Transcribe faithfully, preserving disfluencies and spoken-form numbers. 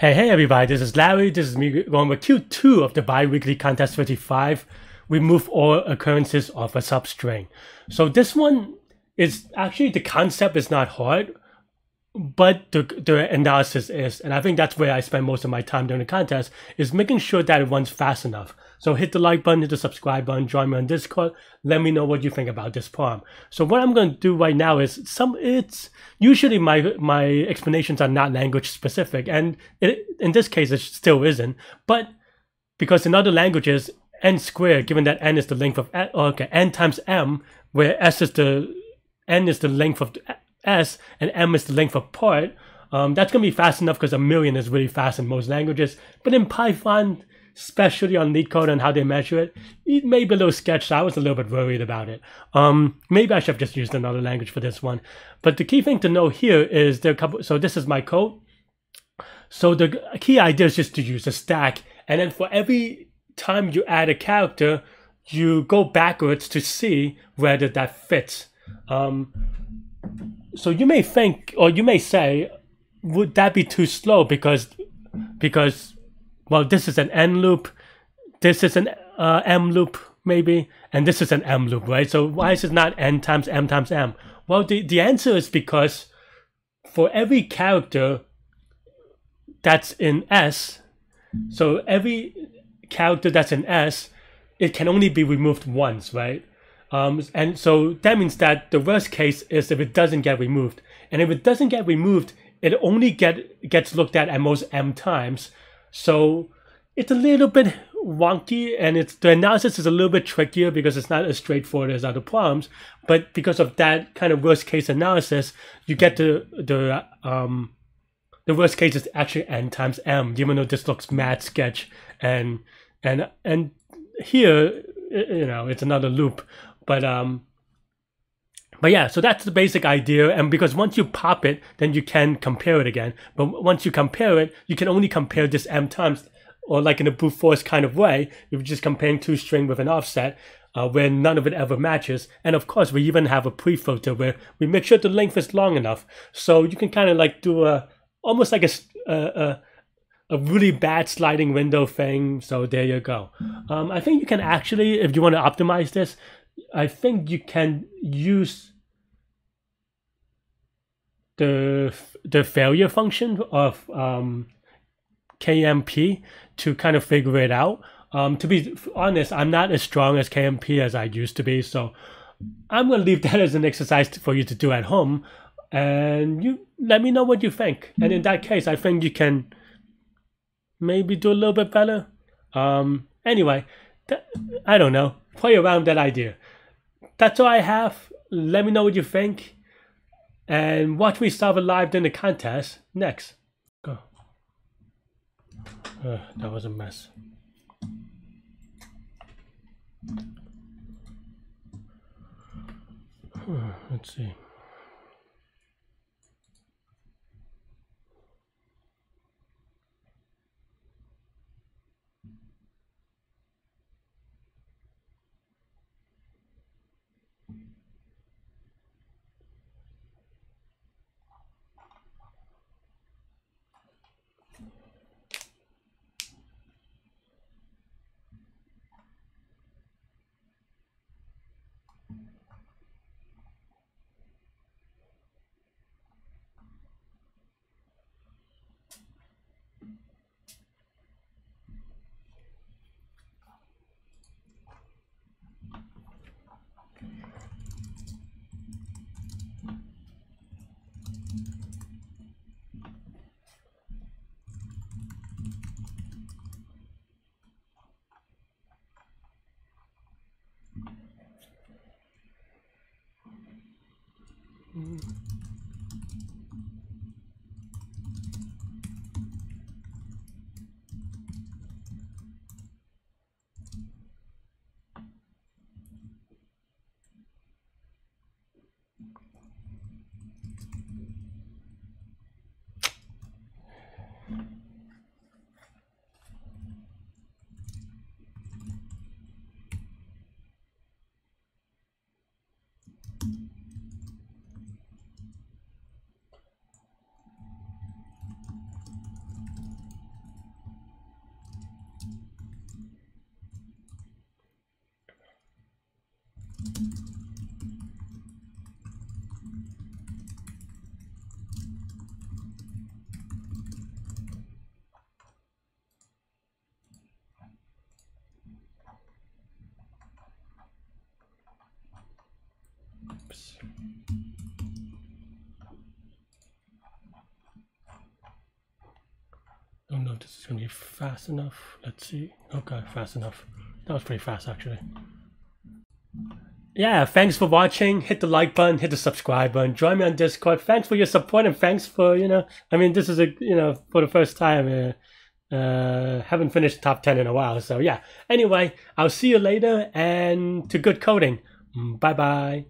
Hey, hey everybody, this is Larry. This is me going with Q two of the bi-weekly contest fifty-five. Remove all occurrences of a substring. So this one is actually, the concept is not hard, but the, the analysis is, and I think that's where I spend most of my time during the contest, is making sure that it runs fast enough. So hit the like button, hit the subscribe button, join me on Discord, let me know what you think about this problem. So what I'm going to do right now is, some. it's usually my my explanations are not language specific, and it, in this case it still isn't, but because in other languages, n squared, given that n is the length of, okay, n times m, where s is the, n is the length of s, and m is the length of part, um, that's going to be fast enough because a million is really fast in most languages, but in Python, especially on LeetCode and how they measure it, it may be a little sketched. So I was a little bit worried about it. Um, maybe I should have just used another language for this one. But the key thing to know here is there are a couple. So this is my code. So the key idea is just to use a stack, and then for every time you add a character, you go backwards to see whether that fits. Um, so you may think, or you may say, would that be too slow? Because, because. Well, this is an N loop, this is an uh, M loop maybe, and this is an M loop, right? So why is it not N times M times M? Well, the, the answer is because for every character that's in S, so every character that's in S, it can only be removed once, right? Um, and so that means that the worst case is if it doesn't get removed. And if it doesn't get removed, it only get, gets looked at at most M times. So it's a little bit wonky, and it's, the analysis is a little bit trickier because it's not as straightforward as other problems. But because of that kind of worst case analysis, you get the the um the worst case is actually n times m, even though this looks mad sketch, and and and here, you know, it's another loop, but um. But yeah, so that's the basic idea, and because once you pop it, then you can compare it again. But once you compare it, you can only compare this m times, or like in a brute force kind of way, you're just comparing two strings with an offset, uh, where none of it ever matches. And of course, we even have a pre-filter where we make sure the length is long enough. So you can kind of like do a, almost like a, a, a really bad sliding window thing. So there you go. Um, I think you can actually, if you want to optimize this, I think you can use the the failure function of um, K M P to kind of figure it out. Um, to be honest, I'm not as strong as K M P as I used to be, so I'm going to leave that as an exercise for you to do at home, and you let me know what you think. And in that case, I think you can maybe do a little bit better. Um, anyway, that, I don't know. Play around that idea. That's all I have. Let me know what you think, and watch me solve it live during the contest next. Go. Uh, that was a mess. Uh, let's see. if this is going to be fast enough. Let's see. Okay, fast enough. That was pretty fast, actually. Yeah, thanks for watching. Hit the like button, hit the subscribe button, join me on Discord. Thanks for your support, and thanks for, you know, I mean, this is a, you know, for the first time, uh, uh haven't finished top ten in a while. So yeah, anyway, I'll see you later, and to good coding. Bye bye.